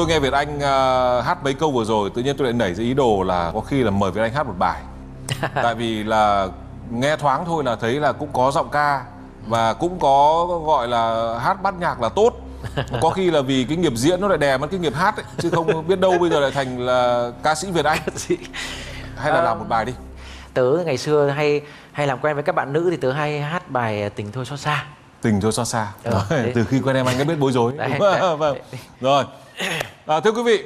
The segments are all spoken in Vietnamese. tôi nghe Việt Anh hát mấy câu vừa rồi, tự nhiên tôi lại nảy ra ý đồ là có khi là mời Việt Anh hát một bài. Tại vì là nghe thoáng thôi là thấy là cũng có giọng ca và cũng có gọi là hát bát nhạc là tốt. Có khi là vì cái nghiệp diễn nó lại đè mất cái nghiệp hát ấy, chứ không biết đâu bây giờ lại thành là ca sĩ Việt Anh. Hay là làm một bài đi. Tớ ngày xưa hay làm quen với các bạn nữ thì tớ hay hát bài Tình Thôi Xót Xa. Tình Thôi Xót Xa. Từ khi quen em anh đã biết bối rối. Rồi. Thưa quý vị,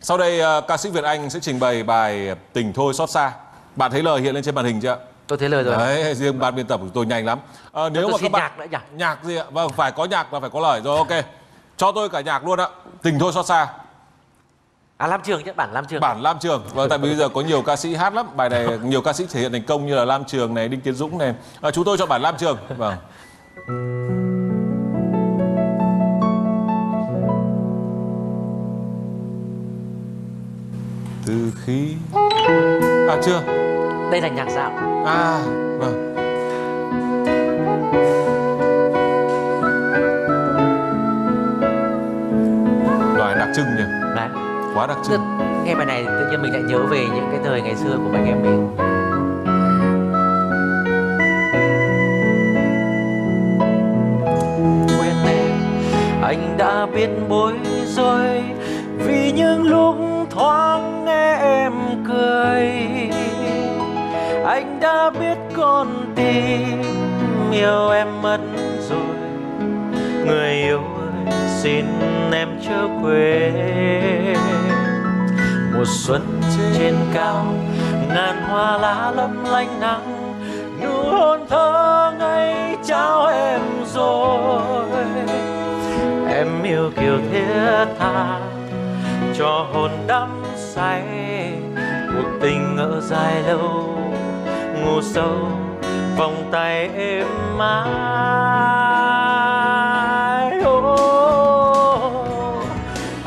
sau đây ca sĩ Việt Anh sẽ trình bày bài Tình Thôi Xót Xa. Bạn thấy lời hiện lên trên màn hình chưa? Tôi thấy lời rồi. Đấy, riêng ban biên tập của tôi nhanh lắm. Nếu mà các bạn nhạc, nhạc gì ạ? Vâng, phải có nhạc là phải có lời rồi. Ok, cho tôi cả nhạc luôn ạ. Tình Thôi Xót Xa. À, Lam Trường chứ, bản Lam Trường. Bản Lam Trường. Vâng, tại vì bây giờ có nhiều ca sĩ hát lắm. Bài này nhiều ca sĩ thể hiện thành công như là Lam Trường này, Đinh Tiến Dũng này. Chúng tôi cho bản Lam Trường. Vâng. Từ khi chưa. Đây là nhạc dạo. À, vâng. Loại đặc trưng nhỉ? Đấy. Quá đặc trưng. Nghe bài này tự nhiên mình lại nhớ về những cái thời ngày xưa của anh em mình. Quên em, anh đã biết bối rối vì những lúc thoáng nghe em cười. Anh đã biết con tim yêu em mất rồi. Người yêu ơi, xin em chớ quên. Mùa xuân trên cao, ngàn hoa lá lấp lánh nắng. Nụ hôn thơ ngây trao em rồi. Em yêu kiều thiết tha, cho hồn đắm say. Cuộc tình ngỡ dài lâu, ngủ sâu vòng tay êm mãi. Oh,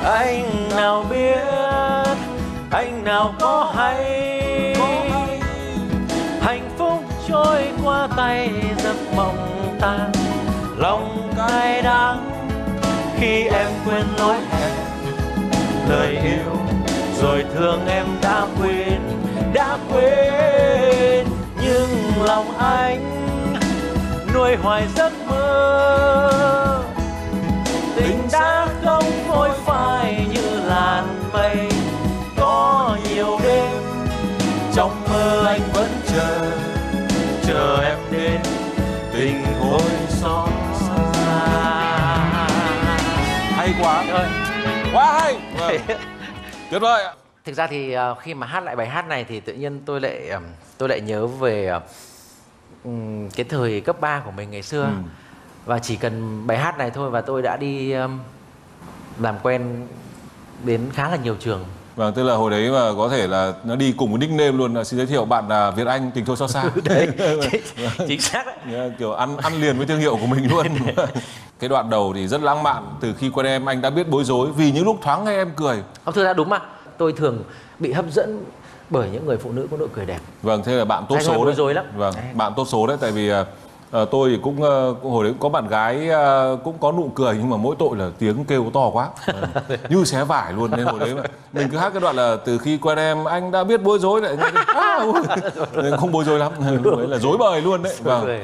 anh nào biết, anh nào có hay, hạnh phúc trôi qua tay giấc mộng tan. Lòng cay đắng khi em quên lối hẹn lời yêu, rồi thương em đã quên, đã quên. Nhưng lòng anh nuôi hoài giấc mơ, tình đã không phôi phai như làn mây. Có nhiều đêm trong mơ anh vẫn chờ, chờ em đến tình thôi xót xa. Hay quá, quá hay, tuyệt vời. Thực ra thì khi mà hát lại bài hát này thì tự nhiên tôi lại nhớ về cái thời cấp 3 của mình ngày xưa. Và chỉ cần bài hát này thôi và tôi đã đi làm quen đến khá là nhiều trường. Vâng, tức là hồi đấy mà có thể là nó đi cùng với nickname luôn. Xin giới thiệu bạn là Việt Anh Tình Thôi Xót Xa. Đấy, chính xác đấy. Kiểu ăn liền với thương hiệu của mình luôn. Cái đoạn đầu thì rất lãng mạn. Từ khi quen em anh đã biết bối rối vì những lúc thoáng nghe em cười. Không, thực ra đúng mà. Tôi thường bị hấp dẫn bởi những người phụ nữ có nụ cười đẹp. Vâng, thế là bạn tốt số đấy. Rồi lắm. Vâng, bạn tốt số đấy. Tại vì tôi thì cũng hồi đấy có bạn gái cũng có nụ cười, nhưng mà mỗi tội là tiếng kêu to quá. Như xé vải luôn. Nên hồi đấy mà mình cứ hát cái đoạn là từ khi quen em anh đã biết bối rối lại. Không bối rối lắm. Lúc đấy là rối bời luôn đấy. Vâng.